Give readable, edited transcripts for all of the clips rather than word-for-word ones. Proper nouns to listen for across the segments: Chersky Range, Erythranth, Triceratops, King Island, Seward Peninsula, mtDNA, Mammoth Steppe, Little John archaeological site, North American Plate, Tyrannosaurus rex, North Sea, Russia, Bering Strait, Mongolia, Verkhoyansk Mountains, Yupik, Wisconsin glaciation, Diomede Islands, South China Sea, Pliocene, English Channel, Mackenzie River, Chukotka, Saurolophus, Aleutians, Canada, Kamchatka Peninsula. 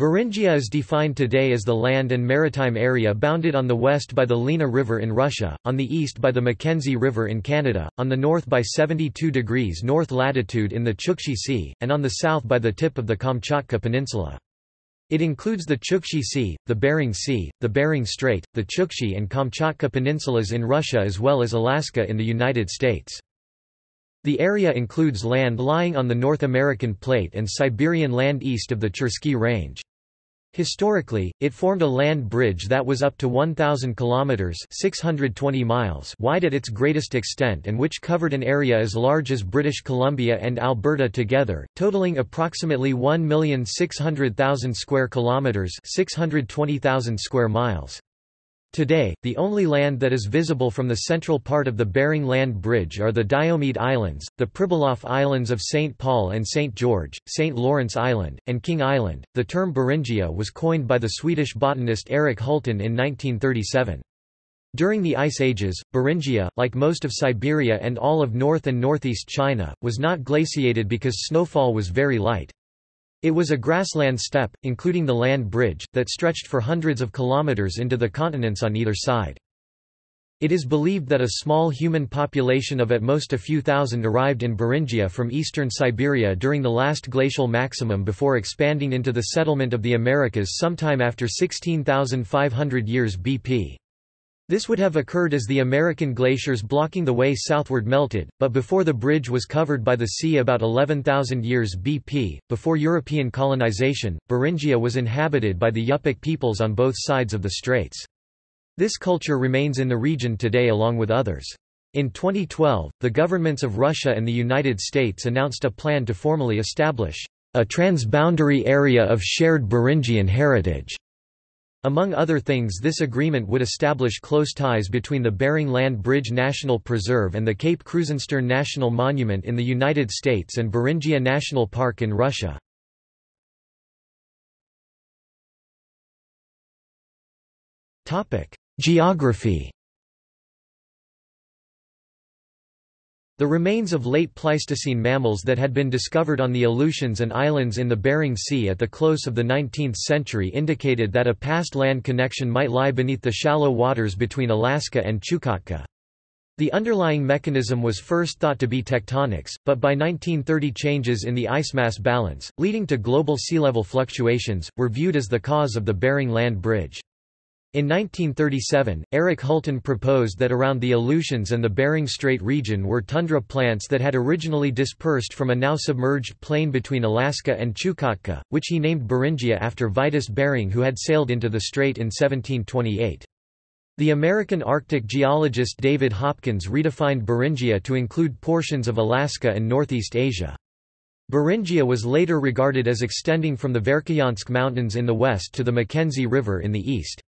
Beringia is defined today as the land and maritime area bounded on the west by the Lena River in Russia, on the east by the Mackenzie River in Canada, on the north by 72° north latitude in the Chukchi Sea, and on the south by the tip of the Kamchatka Peninsula. It includes the Chukchi Sea, the Bering Strait, the Chukchi and Kamchatka peninsulas in Russia as well as Alaska in the United States. The area includes land lying on the North American Plate and Siberian land east of the Chersky Range. Historically, it formed a land bridge that was up to 1,000 kilometers (620 miles) wide at its greatest extent and which covered an area as large as British Columbia and Alberta together, totaling approximately 1,600,000 square kilometers (620,000 square miles). Today, the only land that is visible from the central part of the Bering Land Bridge are the Diomede Islands, the Pribilof Islands of St. Paul and St. George, St. Lawrence Island, and King Island. The term Beringia was coined by the Swedish botanist Eric Hultén in 1937. During the Ice Ages, Beringia, like most of Siberia and all of North and Northeast China, was not glaciated because snowfall was very light. It was a grassland steppe, including the land bridge, that stretched for hundreds of kilometers into the continents on either side. It is believed that a small human population of at most a few thousand arrived in Beringia from eastern Siberia during the last glacial maximum before expanding into the settlement of the Americas sometime after 16,500 years BP. This would have occurred as the American glaciers blocking the way southward melted, but before the bridge was covered by the sea about 11,000 years BP. Before European colonization, Beringia was inhabited by the Yupik peoples on both sides of the straits. This culture remains in the region today along with others. In 2012, the governments of Russia and the United States announced a plan to formally establish a transboundary area of shared Beringian heritage. Among other things, this agreement would establish close ties between the Bering Land Bridge National Preserve and the Cape Krusenstern National Monument in the United States and Beringia National Park in Russia. Geography. The remains of late Pleistocene mammals that had been discovered on the Aleutians and islands in the Bering Sea at the close of the 19th century indicated that a past land connection might lie beneath the shallow waters between Alaska and Chukotka. The underlying mechanism was first thought to be tectonics, but by 1930 changes in the ice mass balance, leading to global sea level fluctuations, were viewed as the cause of the Bering Land Bridge. In 1937, Eric Hultén proposed that around the Aleutians and the Bering Strait region were tundra plants that had originally dispersed from a now submerged plain between Alaska and Chukotka, which he named Beringia after Vitus Bering, who had sailed into the strait in 1728. The American Arctic geologist David Hopkins redefined Beringia to include portions of Alaska and Northeast Asia. Beringia was later regarded as extending from the Verkhoyansk Mountains in the west to the Mackenzie River in the east.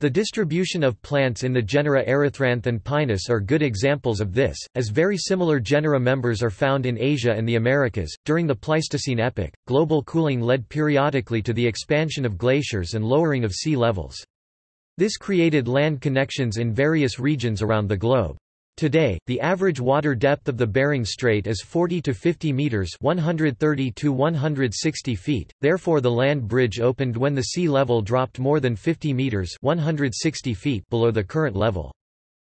The distribution of plants in the genera Erythranth and Pinus are good examples of this, as very similar genera members are found in Asia and the Americas. During the Pleistocene epoch, global cooling led periodically to the expansion of glaciers and lowering of sea levels. This created land connections in various regions around the globe. Today, the average water depth of the Bering Strait is 40 to 50 meters (130 to 160 feet). Therefore, the land bridge opened when the sea level dropped more than 50 meters (160 feet) below the current level.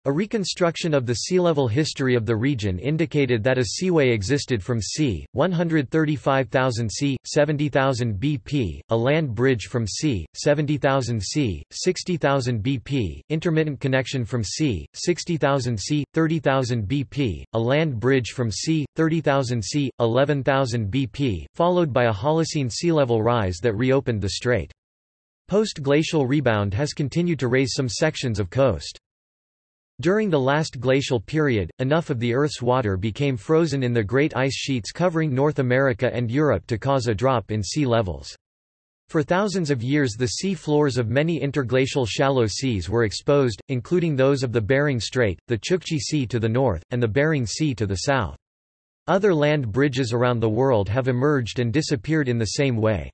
A reconstruction of the sea level history of the region indicated that a seaway existed from c. 135,000 c. 70,000 BP, a land bridge from c. 70,000 c. 60,000 BP, intermittent connection from c. 60,000 c. 30,000 BP, a land bridge from c. 30,000 c. 11,000 BP, followed by a Holocene sea level rise that reopened the strait. Post-glacial rebound has continued to raise some sections of coast. During the last glacial period, enough of the Earth's water became frozen in the great ice sheets covering North America and Europe to cause a drop in sea levels. For thousands of years, the sea floors of many interglacial shallow seas were exposed, including those of the Bering Strait, the Chukchi Sea to the north, and the Bering Sea to the south. Other land bridges around the world have emerged and disappeared in the same way.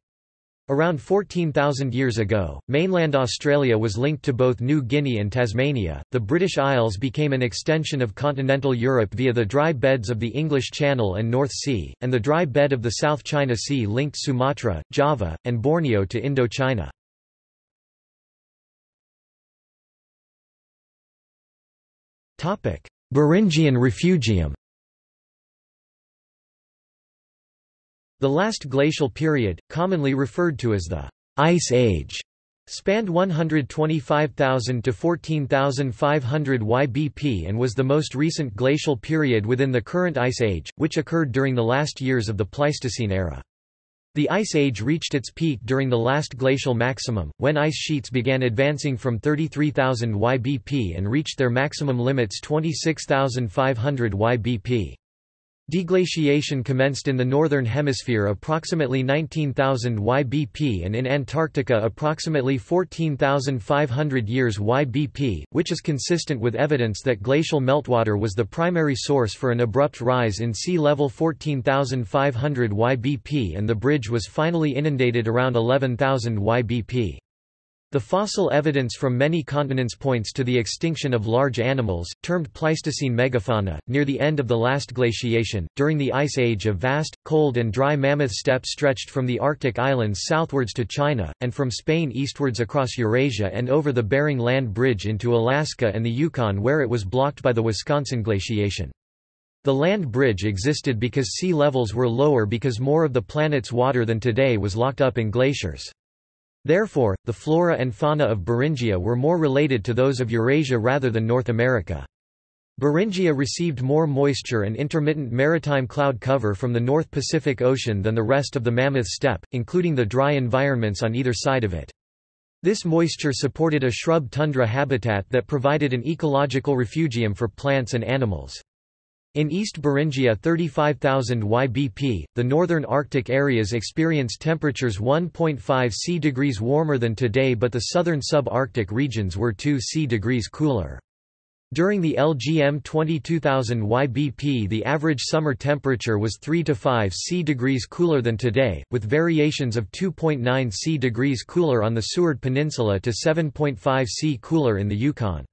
Around 14,000 years ago, mainland Australia was linked to both New Guinea and Tasmania. The British Isles became an extension of continental Europe via the dry beds of the English Channel and North Sea, and the dry bed of the South China Sea linked Sumatra, Java, and Borneo to Indochina. Beringian refugium. The last glacial period, commonly referred to as the Ice Age, spanned 125,000 to 14,500 YBP and was the most recent glacial period within the current Ice Age, which occurred during the last years of the Pleistocene era. The Ice Age reached its peak during the last glacial maximum, when ice sheets began advancing from 33,000 YBP and reached their maximum limits 26,500 YBP. Deglaciation commenced in the Northern Hemisphere approximately 19,000 YBP and in Antarctica approximately 14,500 years YBP, which is consistent with evidence that glacial meltwater was the primary source for an abrupt rise in sea level 14,500 YBP and the bridge was finally inundated around 11,000 YBP. The fossil evidence from many continents points to the extinction of large animals, termed Pleistocene megafauna, near the end of the last glaciation. During the Ice Age, a vast, cold, and dry mammoth steppe stretched from the Arctic islands southwards to China, and from Spain eastwards across Eurasia and over the Bering Land Bridge into Alaska and the Yukon, where it was blocked by the Wisconsin glaciation. The land bridge existed because sea levels were lower because more of the planet's water than today was locked up in glaciers. Therefore, the flora and fauna of Beringia were more related to those of Eurasia rather than North America. Beringia received more moisture and intermittent maritime cloud cover from the North Pacific Ocean than the rest of the Mammoth Steppe, including the dry environments on either side of it. This moisture supported a shrub tundra habitat that provided an ecological refugium for plants and animals. In East Beringia 35,000 YBP, the northern Arctic areas experience temperatures 1.5°C degrees warmer than today, but the southern sub-Arctic regions were 2°C degrees cooler. During the LGM 22,000 YBP, the average summer temperature was 3 to 5°C degrees cooler than today, with variations of 2.9°C degrees cooler on the Seward Peninsula to 7.5°C cooler in the Yukon.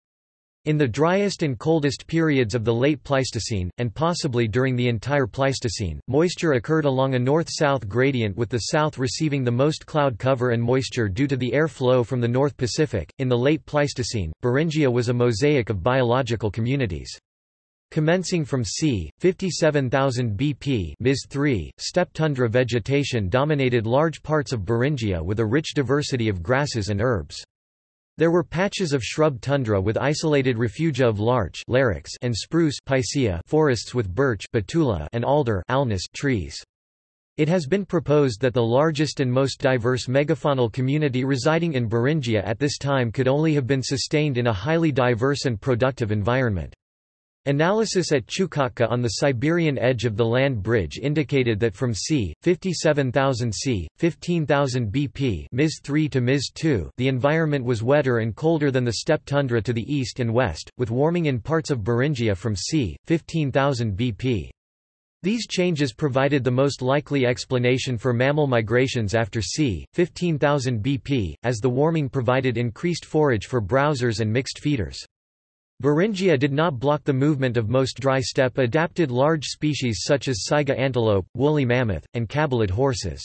In the driest and coldest periods of the late Pleistocene, and possibly during the entire Pleistocene, moisture occurred along a north-south gradient, with the south receiving the most cloud cover and moisture due to the air flow from the North Pacific. In the late Pleistocene, Beringia was a mosaic of biological communities. Commencing from c. 57,000 BP (Mys III), steppe tundra vegetation dominated large parts of Beringia with a rich diversity of grasses and herbs. There were patches of shrub tundra with isolated refugia of larch and spruce forests with birch and alder trees. It has been proposed that the largest and most diverse megafaunal community residing in Beringia at this time could only have been sustained in a highly diverse and productive environment. Analysis at Chukotka on the Siberian edge of the land bridge indicated that from c. 57,000 c. 15,000 BP (Mys III to Mys II), the environment was wetter and colder than the steppe tundra to the east and west, with warming in parts of Beringia from c. 15,000 BP. These changes provided the most likely explanation for mammal migrations after c. 15,000 BP, as the warming provided increased forage for browsers and mixed feeders. Beringia did not block the movement of most dry steppe adapted large species such as saiga antelope, woolly mammoth, and cabalid horses.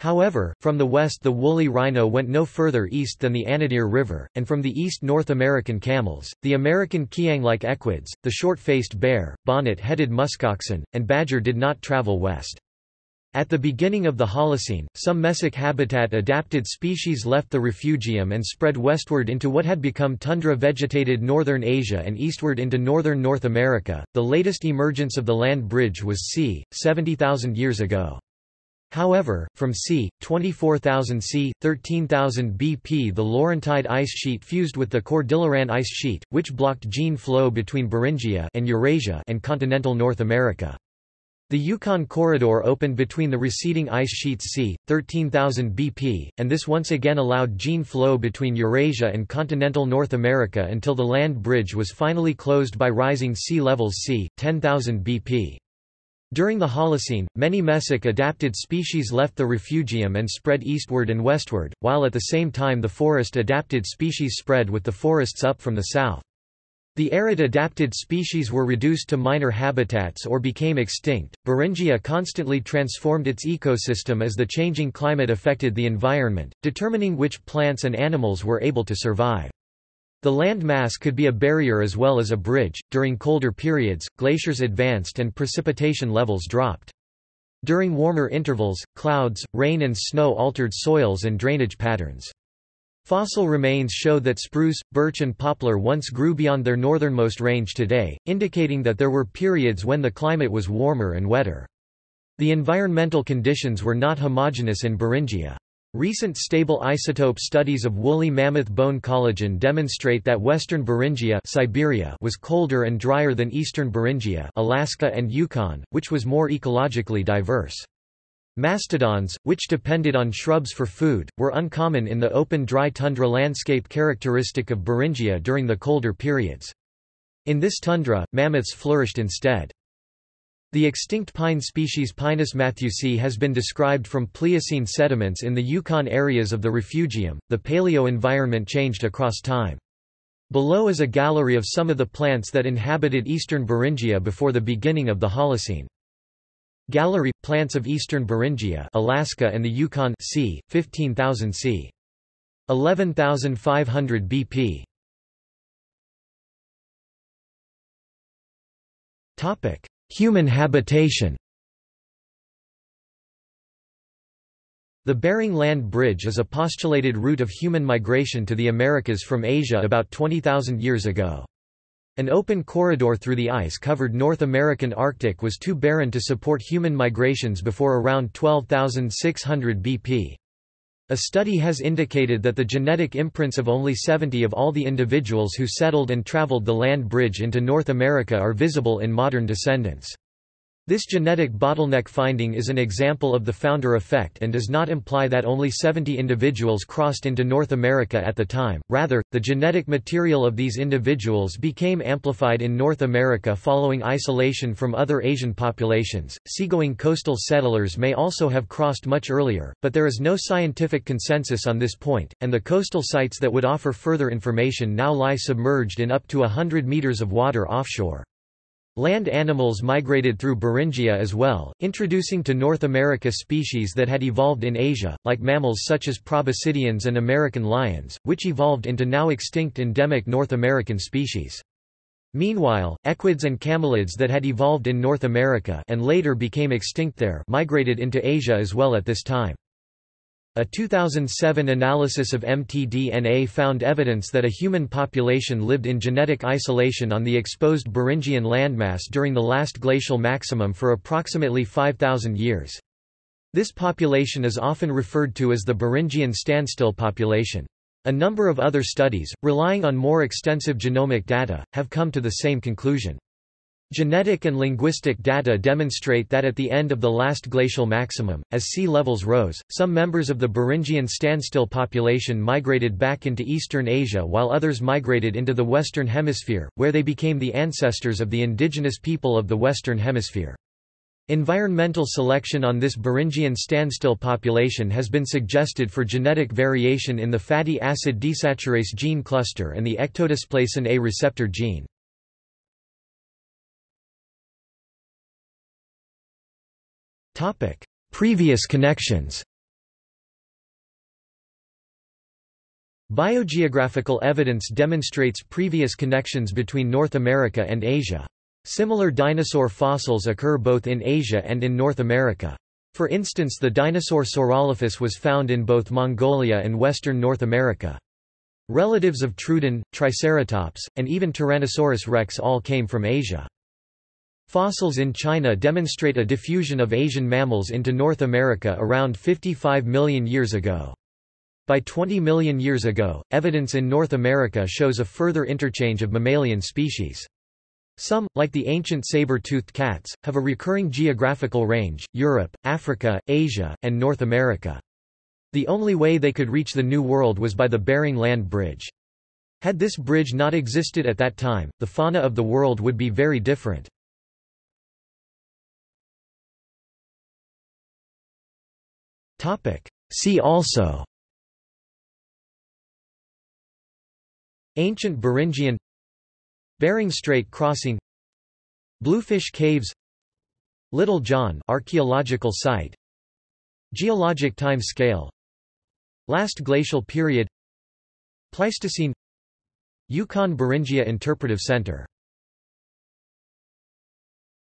However, from the west the woolly rhino went no further east than the Anadyr River, and from the east North American camels, the American kiang-like equids, the short-faced bear, bonnet-headed muskoxen, and badger did not travel west. At the beginning of the Holocene, some mesic habitat-adapted species left the refugium and spread westward into what had become tundra-vegetated northern Asia and eastward into northern North America. The latest emergence of the land bridge was c. 70,000 years ago. However, from c. 24,000 c. 13,000 BP, the Laurentide ice sheet fused with the Cordilleran ice sheet, which blocked gene flow between Beringia and Eurasia and continental North America. The Yukon corridor opened between the receding ice sheets c. 13,000 BP, and this once again allowed gene flow between Eurasia and continental North America until the land bridge was finally closed by rising sea levels c. 10,000 BP. During the Holocene, many mesic adapted species left the refugium and spread eastward and westward, while at the same time the forest adapted species spread with the forests up from the south. The arid adapted species were reduced to minor habitats or became extinct. Beringia constantly transformed its ecosystem as the changing climate affected the environment, determining which plants and animals were able to survive. The land mass could be a barrier as well as a bridge. During colder periods, glaciers advanced and precipitation levels dropped. During warmer intervals, clouds, rain and snow altered soils and drainage patterns. Fossil remains show that spruce, birch and poplar once grew beyond their northernmost range today, indicating that there were periods when the climate was warmer and wetter. The environmental conditions were not homogeneous in Beringia. Recent stable isotope studies of woolly mammoth bone collagen demonstrate that western Beringia, Siberia, was colder and drier than eastern Beringia, Alaska and Yukon, which was more ecologically diverse. Mastodons, which depended on shrubs for food, were uncommon in the open dry tundra landscape characteristic of Beringia during the colder periods. In this tundra, mammoths flourished instead. The extinct pine species Pinus matthewsi has been described from Pliocene sediments in the Yukon areas of the refugium. The paleo environment changed across time. Below is a gallery of some of the plants that inhabited eastern Beringia before the beginning of the Holocene. Gallery – Plants of eastern Beringia, Alaska and the Yukon, c. 15,000 c. 11,500 BP. Human habitation. The Bering Land Bridge is a postulated route of human migration to the Americas from Asia about 20,000 years ago. An open corridor through the ice-covered North American Arctic was too barren to support human migrations before around 12,600 BP. A study has indicated that the genetic imprints of only 70 of all the individuals who settled and traveled the land bridge into North America are visible in modern descendants. This genetic bottleneck finding is an example of the founder effect and does not imply that only 70 individuals crossed into North America at the time, rather, the genetic material of these individuals became amplified in North America following isolation from other Asian populations. Seagoing coastal settlers may also have crossed much earlier, but there is no scientific consensus on this point, and the coastal sites that would offer further information now lie submerged in up to 100 meters of water offshore. Land animals migrated through Beringia as well, introducing to North America species that had evolved in Asia, like mammals such as proboscideans and American lions, which evolved into now extinct endemic North American species. Meanwhile, equids and camelids that had evolved in North America and later became extinct there migrated into Asia as well at this time. A 2007 analysis of mtDNA found evidence that a human population lived in genetic isolation on the exposed Beringian landmass during the last glacial maximum for approximately 5,000 years. This population is often referred to as the Beringian standstill population. A number of other studies, relying on more extensive genomic data, have come to the same conclusion. Genetic and linguistic data demonstrate that at the end of the last glacial maximum, as sea levels rose, some members of the Beringian standstill population migrated back into Eastern Asia while others migrated into the Western Hemisphere, where they became the ancestors of the indigenous people of the Western Hemisphere. Environmental selection on this Beringian standstill population has been suggested for genetic variation in the fatty acid desaturase gene cluster and the ectodysplasin A receptor gene. Previous connections. Biogeographical evidence demonstrates previous connections between North America and Asia. Similar dinosaur fossils occur both in Asia and in North America. For instance, the dinosaur Saurolophus was found in both Mongolia and western North America. Relatives of Trudon, Triceratops, and even Tyrannosaurus rex all came from Asia. Fossils in China demonstrate a diffusion of Asian mammals into North America around 55 million years ago. By 20 million years ago, evidence in North America shows a further interchange of mammalian species. Some, like the ancient saber-toothed cats, have a recurring geographical range: Europe, Africa, Asia, and North America. The only way they could reach the New World was by the Bering Land Bridge. Had this bridge not existed at that time, the fauna of the world would be very different. See also: Ancient Beringian, Bering Strait crossing, Bluefish Caves, Little John archaeological site, Geologic time scale, Last Glacial Period, Pleistocene, Yukon Beringia Interpretive Center.